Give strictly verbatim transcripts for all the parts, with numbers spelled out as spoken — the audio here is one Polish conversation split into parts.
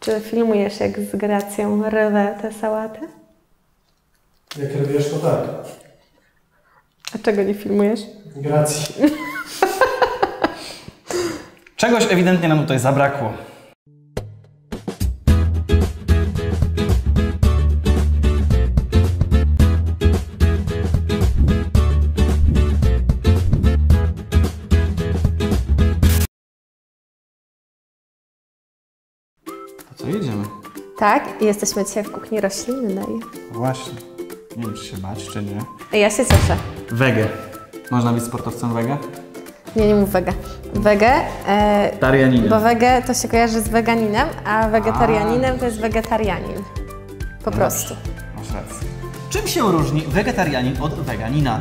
Czy filmujesz, jak z gracją rwę te sałaty? Jak robisz, to tak. A czego nie filmujesz? Gracji. Czegoś ewidentnie nam tutaj zabrakło. To co, jedziemy? Tak, jesteśmy dzisiaj w kuchni roślinnej. Właśnie. Nie wiem, czy się bać, czy nie. Ja się cieszę. Wege. Można być sportowcem wege? Nie, nie mów wege. Wege... E, Tarianinem. Bo wege to się kojarzy z weganinem, a wegetarianinem a. to jest wegetarianin. Po no prostu. Masz rację. Czym się różni wegetarianin od weganina?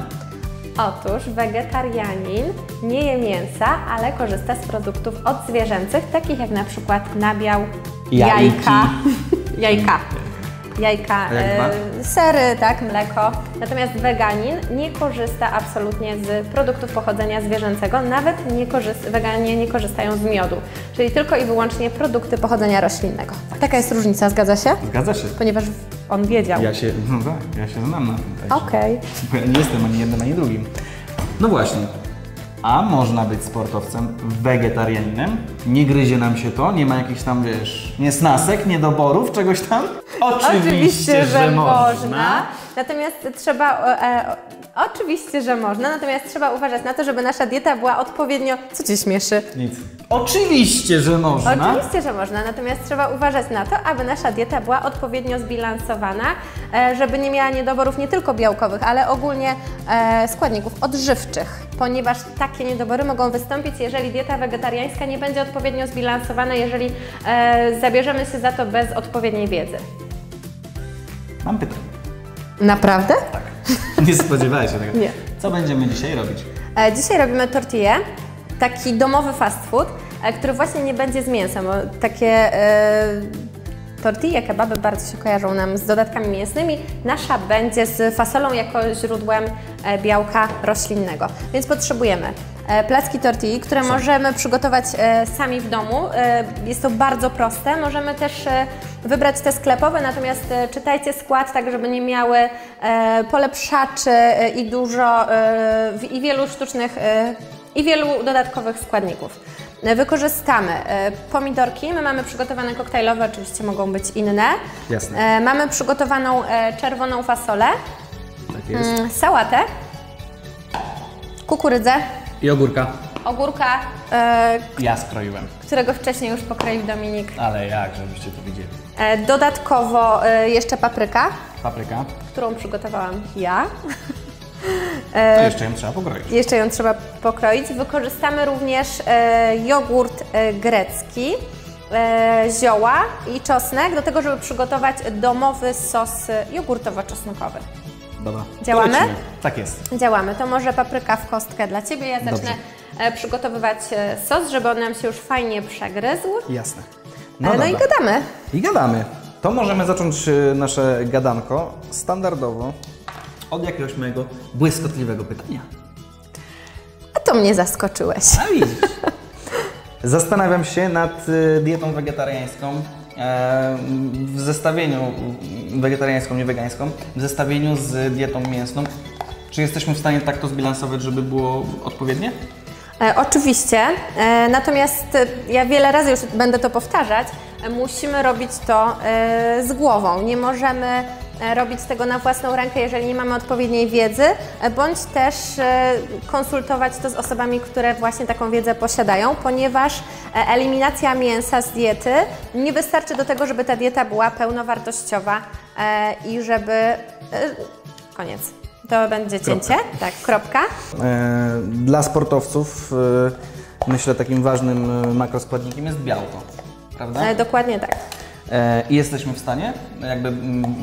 Otóż wegetarianin nie je mięsa, ale korzysta z produktów odzwierzęcych, takich jak na przykład nabiał, Jajki. jajka, jajka. jajka, y, sery, tak, mleko. Natomiast weganin nie korzysta absolutnie z produktów pochodzenia zwierzęcego, nawet nie weganie nie korzystają z miodu, czyli tylko i wyłącznie produkty pochodzenia roślinnego. Taka jest różnica, zgadza się? Zgadza się. Ponieważ on wiedział. Ja się, no tak, ja się znam na tym. Okej. Okay. Bo ja nie jestem ani jednym, ani drugim. No właśnie. A można być sportowcem wegetarianinem, nie gryzie nam się to, nie ma jakichś tam, wiesz, niesnasek, niedoborów, czegoś tam? Oczywiście, oczywiście że, że można. można. Natomiast trzeba... E, oczywiście, że można, natomiast trzeba uważać na to, żeby nasza dieta była odpowiednio... Co Cię śmieszy? Nic. Oczywiście, że można. Oczywiście, że można, natomiast trzeba uważać na to, aby nasza dieta była odpowiednio zbilansowana, żeby nie miała niedoborów nie tylko białkowych, ale ogólnie składników odżywczych, ponieważ takie niedobory mogą wystąpić, jeżeli dieta wegetariańska nie będzie odpowiednio zbilansowana, jeżeli zabierzemy się za to bez odpowiedniej wiedzy. Mam pytanie. Naprawdę? Tak. Nie spodziewałeś się tego. Nie. Co będziemy dzisiaj robić? Dzisiaj robimy tortillę. Taki domowy fast food, który właśnie nie będzie z mięsem. Takie y, tortille, kebaby bardzo się kojarzą nam z dodatkami mięsnymi. Nasza będzie z fasolą jako źródłem białka roślinnego. Więc potrzebujemy placki tortilli, które sami możemy przygotować sami w domu. Jest to bardzo proste. Możemy też wybrać te sklepowe, natomiast czytajcie skład tak, żeby nie miały polepszaczy i dużo i wielu sztucznych i wielu dodatkowych składników. Wykorzystamy pomidorki, my mamy przygotowane koktajlowe, oczywiście mogą być inne. Jasne. Mamy przygotowaną czerwoną fasolę, tak jest, sałatę, kukurydzę i ogórka. Ogórka, ja skroiłem, którego wcześniej już pokroił Dominik. Ale jak, żebyście to widzieli. Dodatkowo jeszcze papryka, papryka, którą przygotowałam ja. E, jeszcze ją trzeba pokroić. Jeszcze ją trzeba pokroić. Wykorzystamy również e, jogurt e, grecki, e, zioła i czosnek do tego, żeby przygotować domowy sos jogurtowo-czosnkowy. Dobra. Działamy? Tak jest. Działamy. To może papryka w kostkę dla Ciebie. Ja zacznę Dobrze. przygotowywać sos, żeby on nam się już fajnie przegryzł. Jasne. No, e, no i gadamy. I gadamy. To możemy zacząć nasze gadanko standardowo od jakiegoś mojego błyskotliwego pytania. A to mnie zaskoczyłeś. A widzisz. Zastanawiam się nad dietą wegetariańską w zestawieniu, wegetariańską, nie wegańską, w zestawieniu z dietą mięsną. Czy jesteśmy w stanie tak to zbilansować, żeby było odpowiednie? E, oczywiście, e, natomiast ja wiele razy już będę to powtarzać, musimy robić to e, z głową. Nie możemy robić tego na własną rękę, jeżeli nie mamy odpowiedniej wiedzy, bądź też konsultować to z osobami, które właśnie taką wiedzę posiadają, ponieważ eliminacja mięsa z diety nie wystarczy do tego, żeby ta dieta była pełnowartościowa i żeby... Koniec. To będzie cięcie. Kropka. Tak, kropka. Dla sportowców myślę takim ważnym makroskładnikiem jest białko, prawda? Dokładnie tak. I jesteśmy w stanie jakby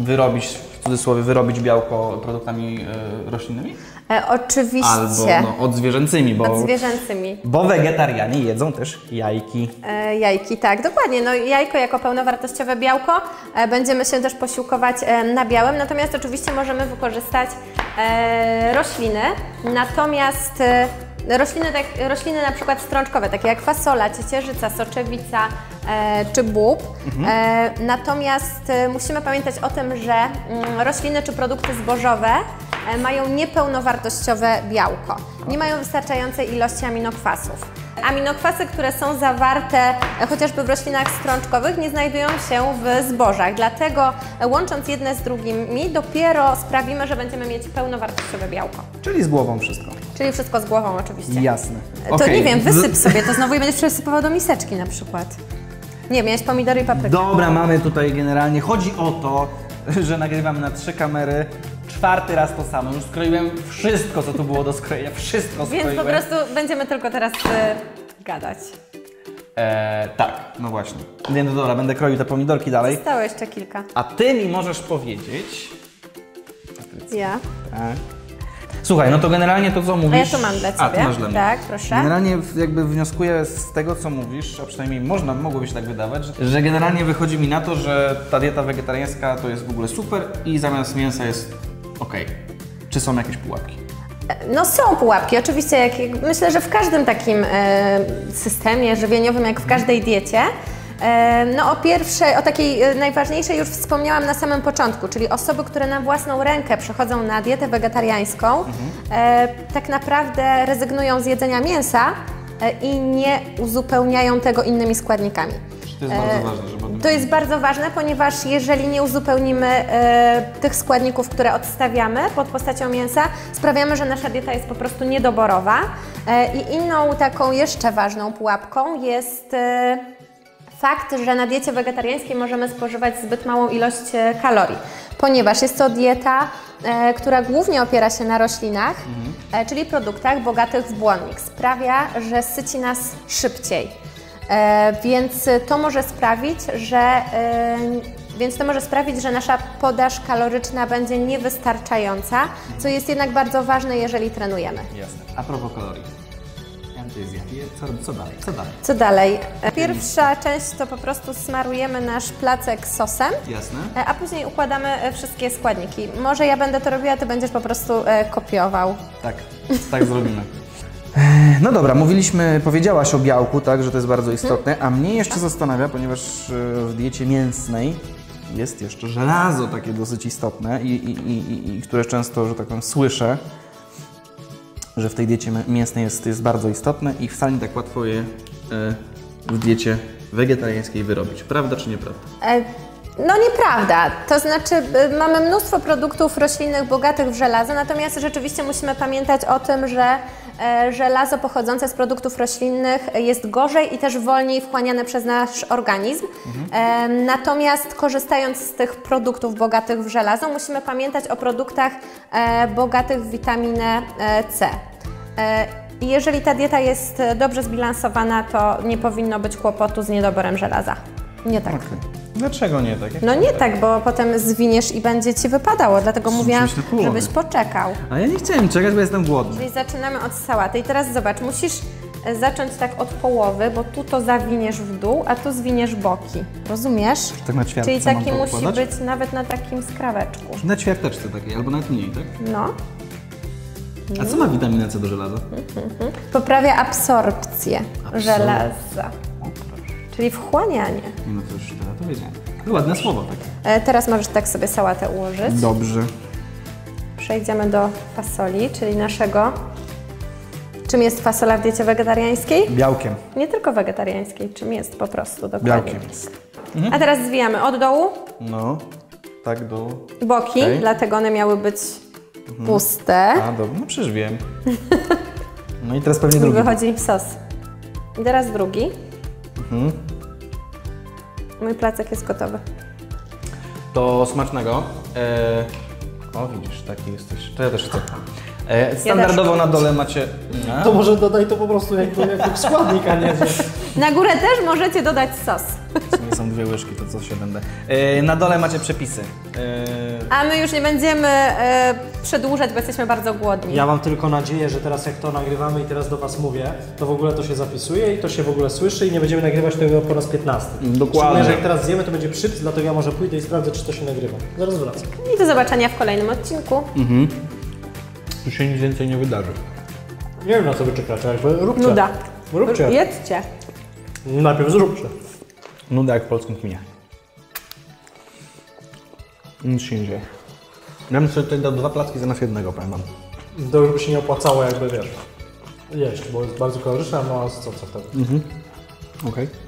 wyrobić, w cudzysłowie, wyrobić białko produktami roślinnymi? E, oczywiście. Albo no, odzwierzęcymi, bo, odzwierzęcymi. bo wegetarianie jedzą też jajki. E, jajki, tak, dokładnie. No, jajko jako pełnowartościowe białko. E, będziemy się też posiłkować e, nabiałem, natomiast oczywiście możemy wykorzystać e, rośliny. Natomiast e, Rośliny, tak, rośliny na przykład strączkowe, takie jak fasola, ciecierzyca, soczewica e, czy bób. Mhm. E, natomiast e, musimy pamiętać o tym, że mm, rośliny czy produkty zbożowe e, mają niepełnowartościowe białko. Nie mają wystarczającej ilości aminokwasów. Aminokwasy, które są zawarte chociażby w roślinach strączkowych, nie znajdują się w zbożach. Dlatego łącząc jedne z drugimi dopiero sprawimy, że będziemy mieć pełnowartościowe białko. Czyli z głową wszystko. Czyli wszystko z głową oczywiście. Jasne. Okay. To nie wiem, wysyp sobie to znowu i będziesz przesypywał do miseczki na przykład. Nie, miałeś pomidory i paprykę. Dobra, mamy tutaj generalnie. Chodzi o to, że nagrywam na trzy kamery. Czwarty raz to samo. Już skroiłem wszystko, co tu było do skrojenia. Wszystko skroiłem. Więc po prostu będziemy tylko teraz y, gadać. Eee, tak, no właśnie. Nie, no dobra, będę kroił te pomidorki dalej. Zostało jeszcze kilka. A ty mi możesz powiedzieć... Ja? Tak. Słuchaj, no to generalnie to, co mówisz... A ja to mam dla ciebie. A, to masz dla mnie. Tak, proszę. Generalnie jakby wnioskuję z tego, co mówisz, a przynajmniej można, mogłoby się tak wydawać, że generalnie wychodzi mi na to, że ta dieta wegetariańska to jest w ogóle super i zamiast mięsa jest... Okej. Okay. Czy są jakieś pułapki? No są pułapki, oczywiście. Jak, myślę, że w każdym takim e, systemie żywieniowym, jak w każdej diecie. E, no o pierwszej, o takiej e, najważniejszej już wspomniałam na samym początku, czyli osoby, które na własną rękę przechodzą na dietę wegetariańską, mhm. e, tak naprawdę rezygnują z jedzenia mięsa e, i nie uzupełniają tego innymi składnikami. To jest bardzo ważne, żeby... To jest bardzo ważne, ponieważ jeżeli nie uzupełnimy e, tych składników, które odstawiamy pod postacią mięsa, sprawiamy, że nasza dieta jest po prostu niedoborowa. E, I inną taką jeszcze ważną pułapką jest e, fakt, że na diecie wegetariańskiej możemy spożywać zbyt małą ilość kalorii, ponieważ jest to dieta, e, która głównie opiera się na roślinach, mhm. e, czyli produktach bogatych w błonnik. Sprawia, że syci nas szybciej. E, więc to może sprawić, że, e, więc to może sprawić, że nasza podaż kaloryczna będzie niewystarczająca, co jest jednak bardzo ważne, jeżeli trenujemy. Jasne. A propos kalorii. Co, co dalej? Co dalej? Co dalej? Pierwsza część to po prostu smarujemy nasz placek sosem. Jasne. A później układamy wszystkie składniki. Może ja będę to robiła, ty będziesz po prostu e, kopiował. Tak, tak zrobimy. No dobra, mówiliśmy, powiedziałaś o białku, tak, że to jest bardzo istotne, a mnie jeszcze zastanawia, ponieważ w diecie mięsnej jest jeszcze żelazo takie dosyć istotne i, i, i, i które często, że tak powiem, słyszę, że w tej diecie mięsnej jest, jest bardzo istotne i wcale nie tak łatwo je w diecie wegetariańskiej wyrobić. Prawda czy nieprawda? No nieprawda, to znaczy y, mamy mnóstwo produktów roślinnych bogatych w żelazo, natomiast rzeczywiście musimy pamiętać o tym, że y, żelazo pochodzące z produktów roślinnych jest gorzej i też wolniej wchłaniane przez nasz organizm. Mhm. Y, natomiast korzystając z tych produktów bogatych w żelazo, musimy pamiętać o produktach y, bogatych w witaminę y, C. Y, jeżeli ta dieta jest dobrze zbilansowana, to nie powinno być kłopotu z niedoborem żelaza. Nie tak. Okay. Dlaczego nie tak? Jak no nie tak? tak, bo potem zwiniesz i będzie ci wypadało, dlatego Są mówiłam, żebyś poczekał. A ja nie chciałem czekać, bo jestem głodny. Czyli zaczynamy od sałaty i teraz zobacz, musisz zacząć tak od połowy, bo tu to zawiniesz w dół, a tu zwiniesz boki. Rozumiesz? Tak na ćwiartce. Czyli taki musi układać? Być nawet na takim skraweczku. Na ćwiarteczce takiej, albo nawet mniej, tak? No. A co ma witamina C do żelaza? Mm-hmm. Poprawia absorpcję Absor... żelaza. Czyli wchłanianie. No to już teraz to wiedziałem. No ładne słowo, tak. E, teraz możesz tak sobie sałatę ułożyć. Dobrze. Przejdziemy do fasoli, czyli naszego... Czym jest fasola w diecie wegetariańskiej? Białkiem. Nie tylko wegetariańskiej, czym jest po prostu dokładnie. Białkiem. Mhm. A teraz zwijamy od dołu. No, tak do... Boki, okay. Dlatego one miały być mhm. puste. A, dobrze, no przecież wiem. No i teraz pewnie drugi. Wychodzi sos. I teraz drugi. Mhm. Mój placek jest gotowy. To smacznego. E... O, widzisz, taki jesteś. To ja też chcę. E, standardowo ja też. Na dole macie... No. To może dodaj to po prostu jako, jako składnik, a nie... Na górę też możecie dodać sos. W sumie są dwie łyżki, to co się będę... E, na dole macie przepisy. E... A my już nie będziemy e, przedłużać, bo jesteśmy bardzo głodni. Ja mam tylko nadzieję, że teraz jak to nagrywamy i teraz do was mówię, to w ogóle to się zapisuje i to się w ogóle słyszy i nie będziemy nagrywać tego po raz piętnasty. Dokładnie. Że jak teraz zjemy, to będzie przyps, dlatego ja może pójdę i sprawdzę, czy to się nagrywa. Zaraz wracam. I do zobaczenia w kolejnym odcinku. Mhm. Tu się nic więcej nie wydarzy. Nie wiem, na co wy czekacie, jakby róbcie. Nuda. Róbcie. Jedzcie. Najpierw zróbcie. Nuda jak w polskim kinie. Nic się nie dzieje. Ja bym sobie tutaj dał dwa placki zamiast jednego, pamiętam. Dobrze by się nie opłacało, jakby wiesz, jeść, bo jest bardzo kaloryczne, no a co, co wtedy? Mhm. Okej. Okay.